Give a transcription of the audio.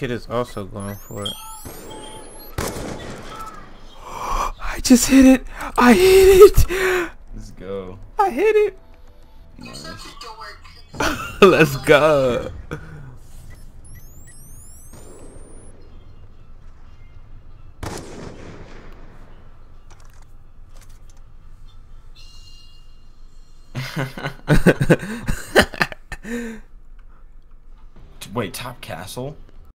kid is also going for it. I just hit it. I hit it. Let's go. I hit it. Nice. Let's go. Wait, top castle?